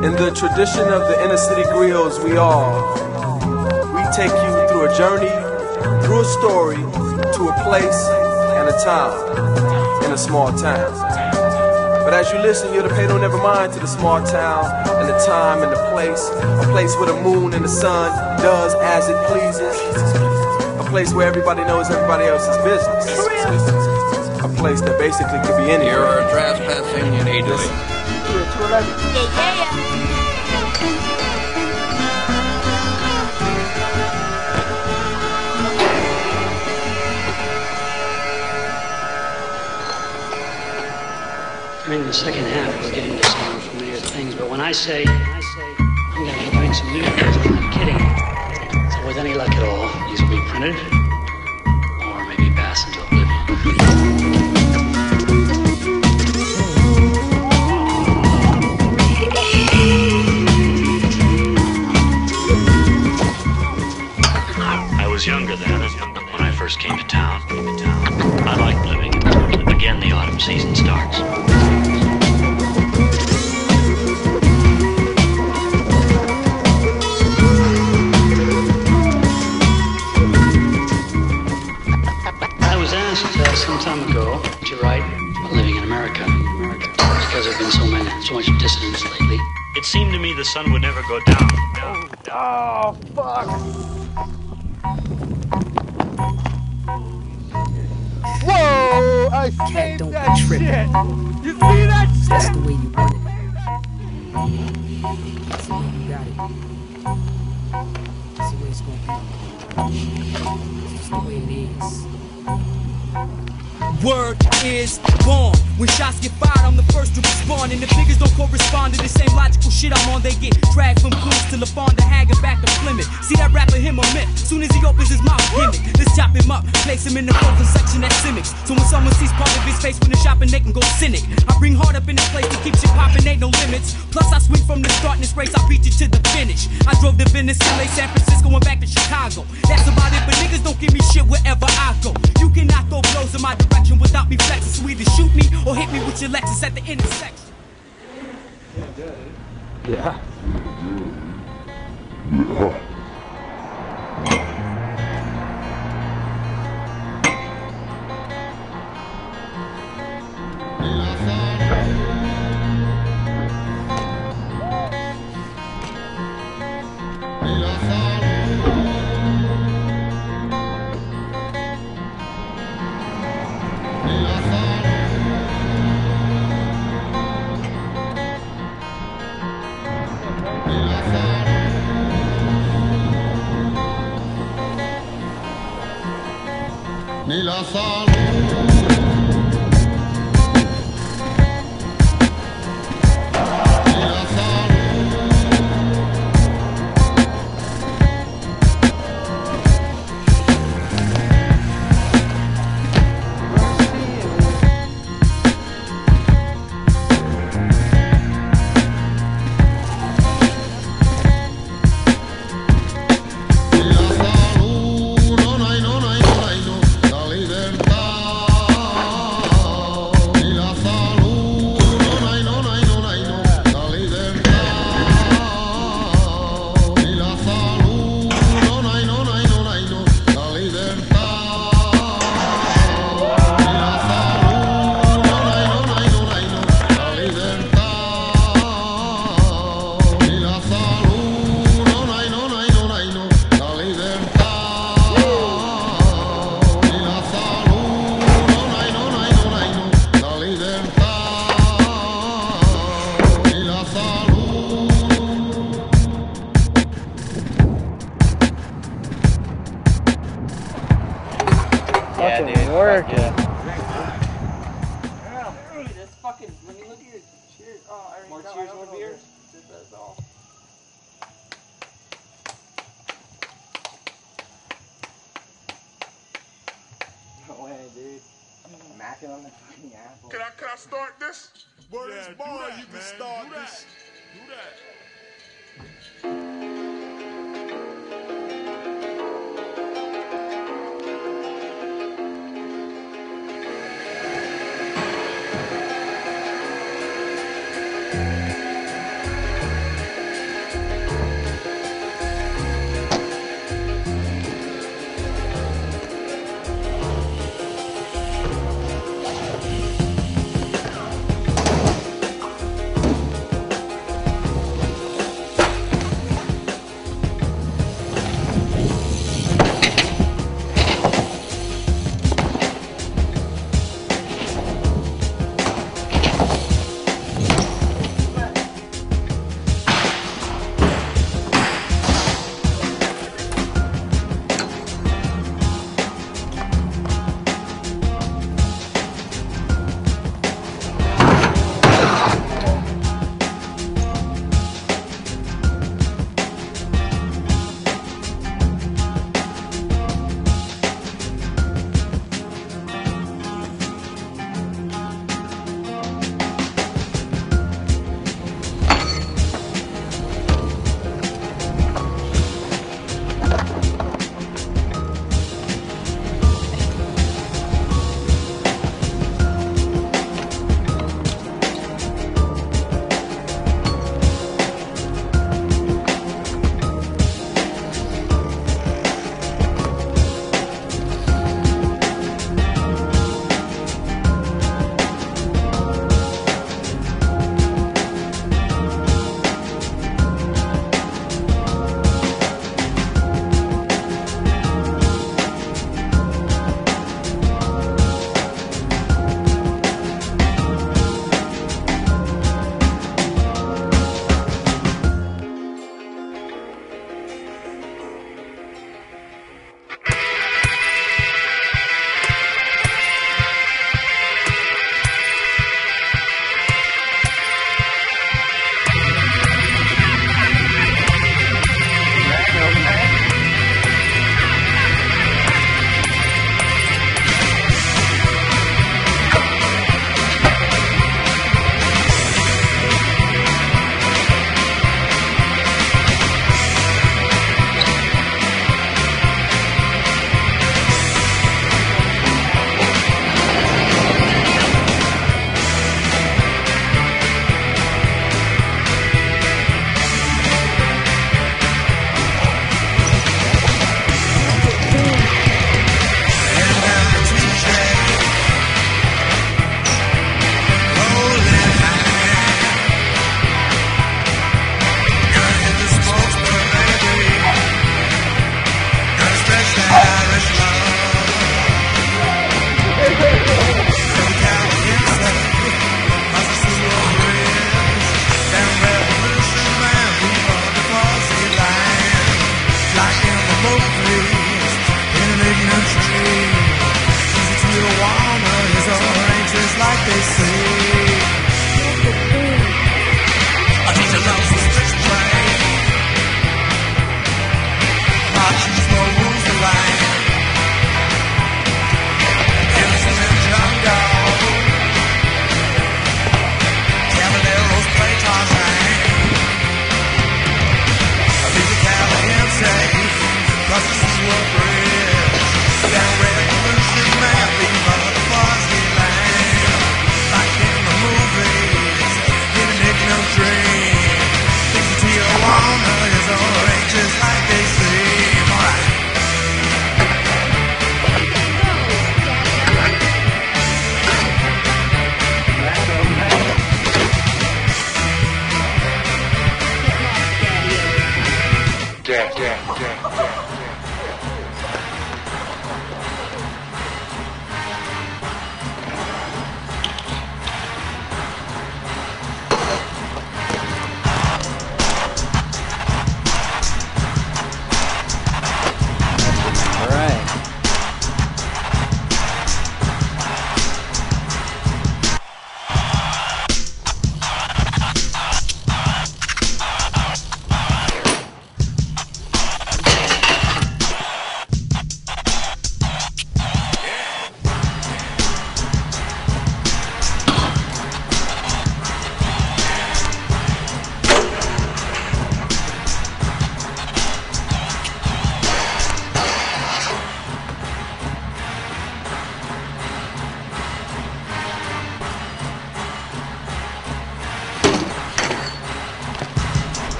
In the tradition of the inner city griots, we take you through a journey, through a story, to a place and a time in a small town. But as you listen, you're to pay no never mind to the small town and the time and the place, a place where the moon and the sun does as it pleases, a place where everybody knows everybody else's business, a place that basically could be anywhere. You are trespassing in Italy. Yeah, yeah. During the second half, we're getting to some unfamiliar things, but when I say I'm going to be doing some new things, I'm not kidding. So with any luck at all, these will be printed, or maybe passed into oblivion. Came to town. I liked living. Again, the autumn season starts. I was asked some time ago to write about living in America because there have been so much dissonance lately. It seemed to me the sun would never go down. Oh, fuck! Whoa! I saved that trip. Shit! You see that shit? That's the way you want it. That's the way you got it. That's the way it's gonna be. It's just the way it is. Word is born. When shots get fired, I'm the first to respond. And if niggas don't correspond to the same logical shit I'm on, they get dragged from Clues to LaFon to Haggard back to Plymouth. See that rapper, him a myth. Soon as he opens his mouth, gimmick. Let's chop him up, place him in the frozen section at Simics. So when someone sees part of his face when they're shopping, they can go cynic. I bring hard up in the place to keep shit popping, ain't no limits. Plus I swing from the start in this race, I beat you to the finish. I drove to Venice, LA, San Francisco, and back to Chicago. That's about it, but niggas don't give me shit wherever I go. You cannot throw blows in my direction without me flexing, so either shoot me or hit me with your Lexus at the intersection. Yeah. Nila Salu. Can I start this? Word is born, yeah, you can start this. Do that.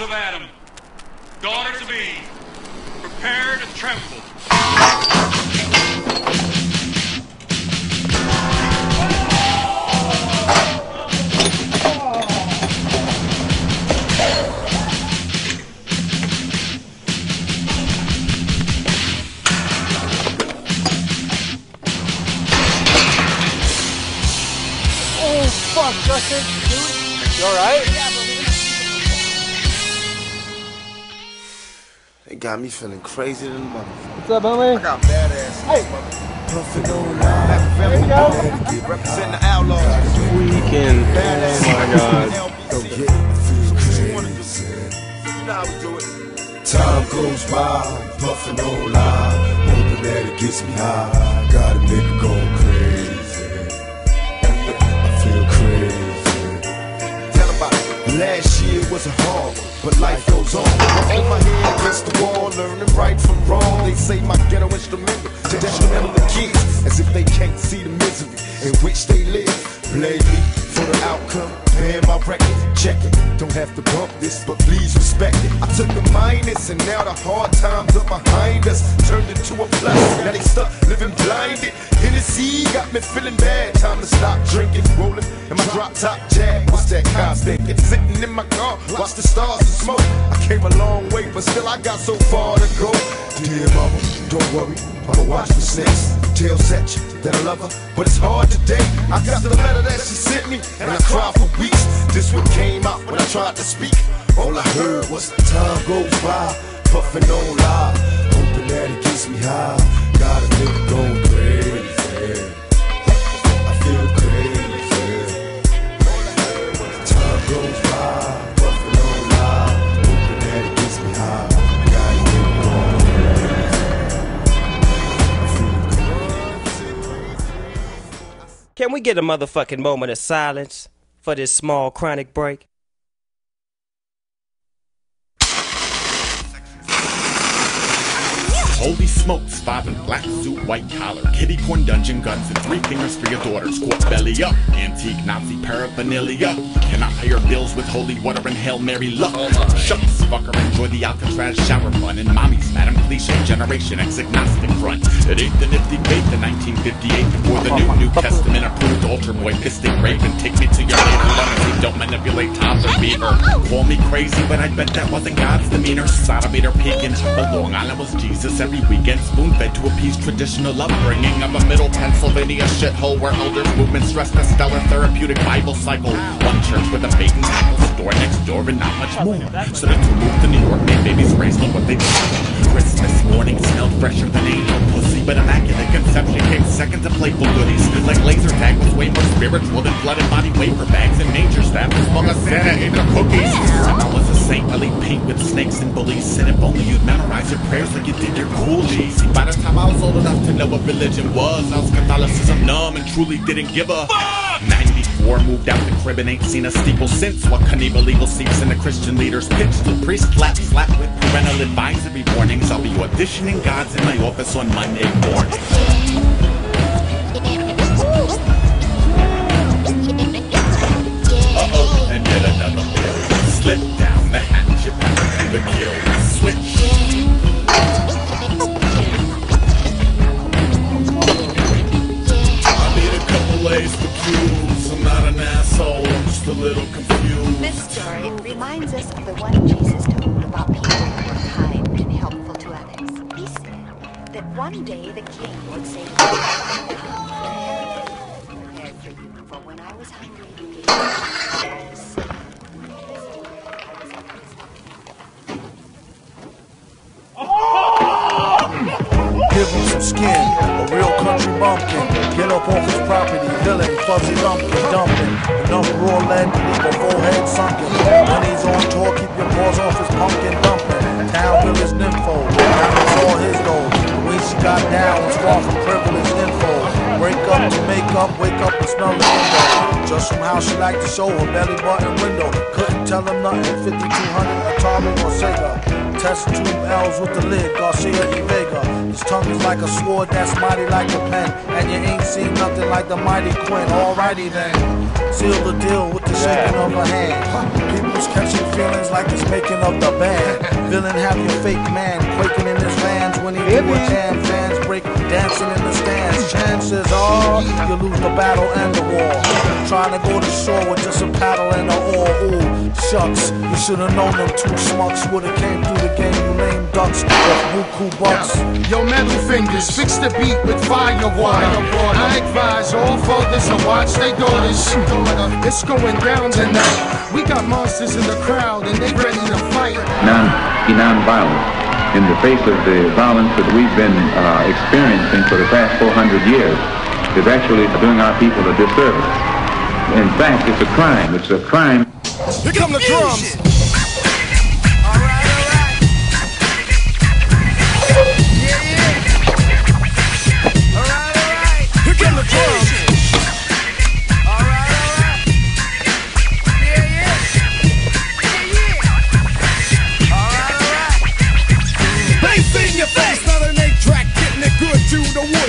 Of Adam, daughter to be, prepare to tremble. Oh, fuck, Justin, dude. You alright? Yeah, it got me feeling crazy than the motherfucker. What's up, homie? I got badass. Hey! Perfect old life. There you go. Representing the outlaws. Weekend. Badass. Oh my god. Go get it. You know how we do it. Time goes by. Puffing on live. Hoping that it gets me high. Gotta make it go crazy. I feel crazy. Tell about it. Last year was a hard one, but life goes on. Hold my head against the wall, learning right from wrong. They say my ghetto instrumental to detrimental the kids, as if they can't see the misery in which they live. Blame me for the outcome, paying my record, checking. Don't have to bump this, but please respect it. I took a minus, and now the hard times are behind us. Turned into a plus, now they stuck living blinded. Hennessy got me feeling bad, time to stop drinking. Rolling in my drop top jag, what's that cop's thinking? Sitting in my car, watch the stars and smoke. I came a long way, but still I got so far to go. Dear mama, don't worry, I'ma watch for snakes. Tell Satch that I love her, but it's hard today. I got the letter that she sent me, and I cried for weeks. This one came out when I tried to speak. All I heard was the time goes by, puffing on live, hoping that it gets me high. Gotta make it go crazy. I feel crazy. Time goes by. Can we get a motherfucking moment of silence for this small chronic break? Holy smoke, five in black suit, white collar, kitty porn, dungeon guns, and three fingers for your daughter. Squats belly up, antique Nazi paraphernalia. Cannot pay your bills with holy water and Hail Mary luck. Shucks, fucker, enjoy the Alcatraz shower fun. And mommy's Madam Cliche, Generation X agnostic front. It ain't the nifty fate, the 1958 before the New Testament approved altar boy, fisting rape, and take me to your little Don't manipulate times or fear. Call me crazy, but I bet that wasn't God's demeanor. Sodometer pagan, but Long Island was Jesus every weekend. Spoon-fed to appease traditional upbringing of a middle Pennsylvania shithole where elders movement stressed a stellar therapeutic Bible cycle. One church with a pagan Bible store next door and not much more. So they moved to New York, made babies raised on what they did. Christmas morning smelled fresher than angel pussy, but immaculate conception came second to playful goodies. Like laser tag was way more spiritual than blood and body wafer bags and major staff was full of Santa and the cookies. Santa was a saint, really paint with snakes and bullies. Said if only you'd memorize your prayers like you did your coolies. By the time I was old enough to know what religion was, I was Catholicism numb and truly didn't give a fuck. 94 moved out the crib and ain't seen a steeple since. While Knievel evil seeps in the Christian leader's pitch, the priest slap with parental advisory warnings. I'll be auditioning gods in my office on Monday morning. Slip down the hatchet, the kill switch. I need a couple A's for Q's. I'm not an asshole, I'm just a little confused. This story reminds us of the one Jesus told about people who were kind and helpful to others. He said that one day the king would say, I have everything prepared for you, for when I was hungry, you gave me. Give me some skin, a real country bumpkin. Get up off his property, villain, fuzzy lumpkin, dumping. Enough raw lead to leave a full head sunken. Money's on tour, keep your paws off his pumpkin dumping. Town with his nympho, now it's all his gold. The way she got down was far from privileged info. Break up to make up, wake up and smell the window. Just from how she liked to show her belly button window. Couldn't tell him nothing, 5200 Atari or Sega. Test two L's with the lid, Garcia de Vega. His tongue is like a sword that's mighty like a pen. And you ain't seen nothing like the mighty Quinn. Alrighty then, seal the deal with the shaking of her hand. People's catching feelings like it's making of the band. Villain have your fake man quaking in his hands when he do a jam. Fans break dancing in the stands. Chances are you lose the battle and the war. Trying to go to shore with just a paddle and an oar. Ooh, shucks, you should have known them two schmucks would have came through the game, you lame ducks, buku bucks. Yo, metal fingers, fix the beat with fire wire. I advise all fathers to watch their daughters. It's going down tonight. We got monsters in the crowd and they ready to fight. Non-violent. In the face of the violence that we've been experiencing for the past 400 years, is actually doing our people a disservice. In fact, it's a crime. It's a crime. Here come the drums.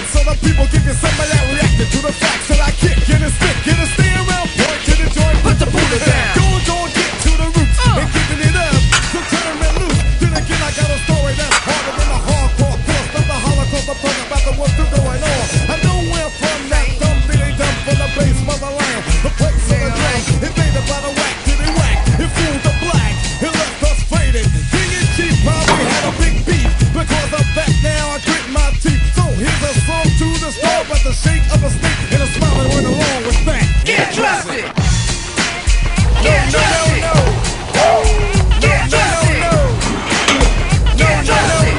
So the people give you something that reacted to the facts that I kick, get a stick, get a steer around, point to the joint, put the Buddha down. Go, get to the roots, and giving it up, so turn it loose. Then again, I got a story that's harder than a hardcore course. Not the Holocaust, I'm talking about the what's still going on. I know where from that dumb Billy dumb from the base of the land. The place of the drag, invaded by the whack, did it whack, it fooled the black, it left us faded. King and Chief probably had a big beef, because of that now I grit my teeth. Here's a song to the store, but the shake of a stick and a smile that went along with that. Get dressed! Get dressed! No, get dressed! Get dressed!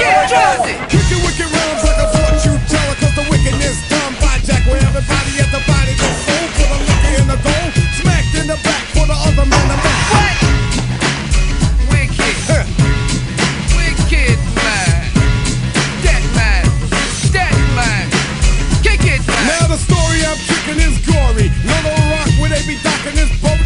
Get dressed! Kick your wicked rhymes like a fortune teller, cause the wickedness done by Jack, where everybody at the body goes home for the lucky and the gold, smacked in the back for the other man to back. What? Wicked. Wicked man. Now the story I'm kicking is gory. Little Rock where they be docking this boat.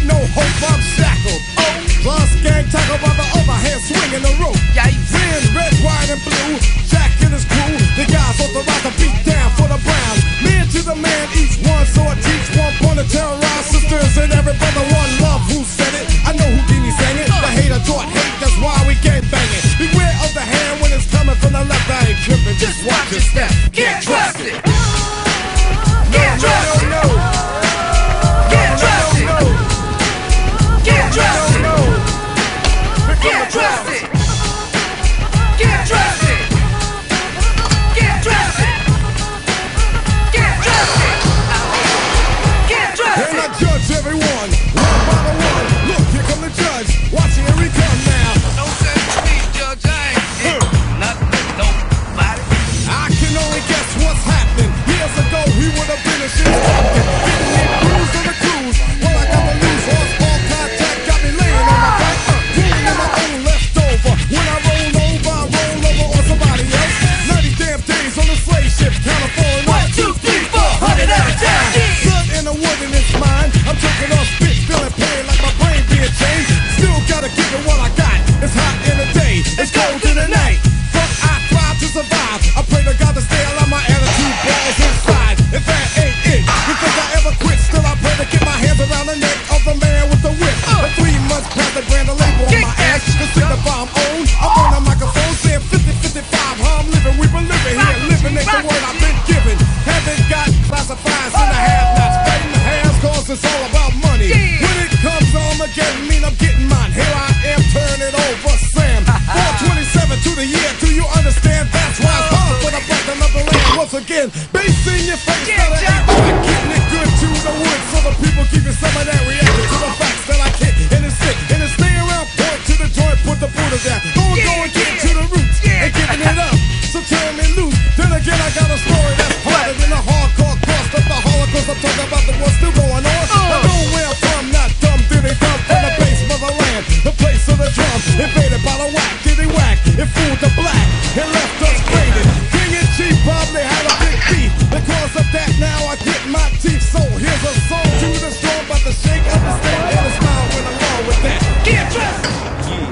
still going on. I know where I'm from, not dumb. Did they come from the base motherland, the place of the drums? Invaded by the whack, did they whack? It fooled the black and left us faded. King and Chief probably had a big beat. Because of that, now I get my teeth. So here's a song to the storm, but the shake of the stand and the smile went along with that. Get dressed. Yeah.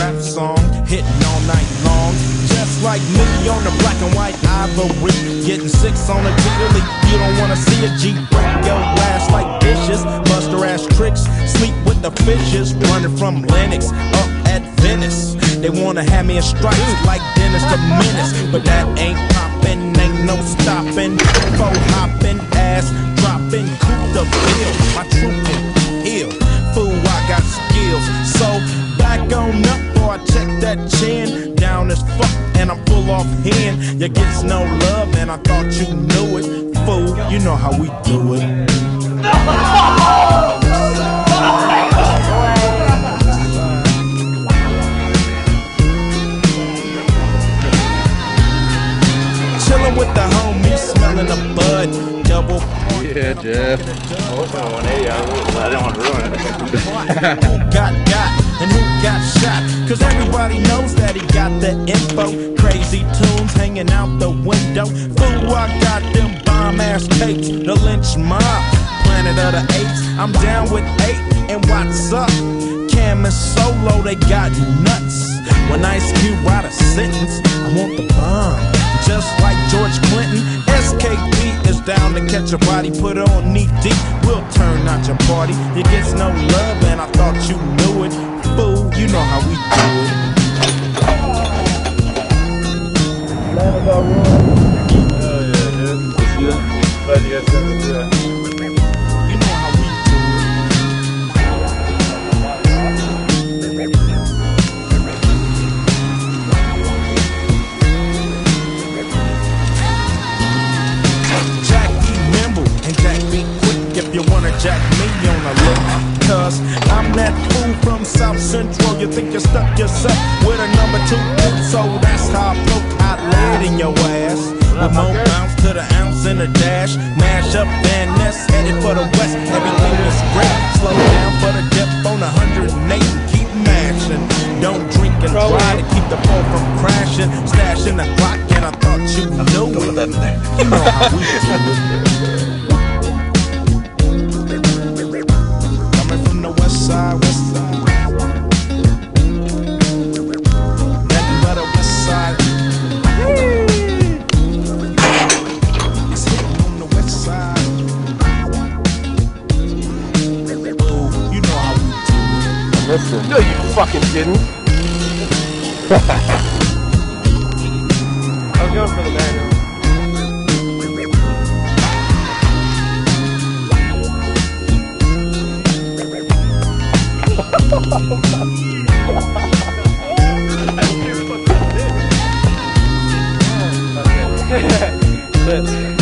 Rap song hitting all night long, just like me on the black and white ivory, getting six on a daily. You don't wanna see a G break your ass like dishes, buster ass tricks, sleep with the fishes, running from Lennox up at Venice. They wanna have me in stripes like Dennis the Menace, but that ain't poppin', ain't no stoppin'. Fo hoppin', ass droppin', cool the bill. My truth is ill, fool. I got skills, so. Back on up, boy, I check that chin. Down as fuck, and I'm full off hand. You gets no love, and I thought you knew it. Fool, you know how we do it. Chillin' with the homies, smelling the bud. Double. Yeah, Jeff. I don't want to ruin it. Who got and who got shot? Cause everybody knows that he got the info. Crazy tunes hanging out the window. Fool, I got them bomb ass tapes. The lynch mob, planet of the apes. I'm down with eight and what's up? Cam and Solo, they got nuts. When Ice Cube write a sentence, I want the bomb. Just like George Clinton, SKP is down to catch a body. Put on knee deep, we'll turn out your party. You gets no love and I thought you knew it. Fool, you know how we do it. You know how we do it. Jack be nimble and Jack be quick. If you wanna jack me on a lick, cause I'm that fool from South Central. You think you stuck yourself with a #2 boot, so that's how I poke hot lead in your ass. With more bounce to the ounce in the dash. Mash up Van Ness, headed for the west. Everything is great. Slow down for the depth on 108 and keep mashing. Don't drink and try to keep the phone from crashing. Stash in the clock and I thought you knew it. You know how we do it. Listen. No, you fucking didn't. I was going for the manual. I didn't fucking did.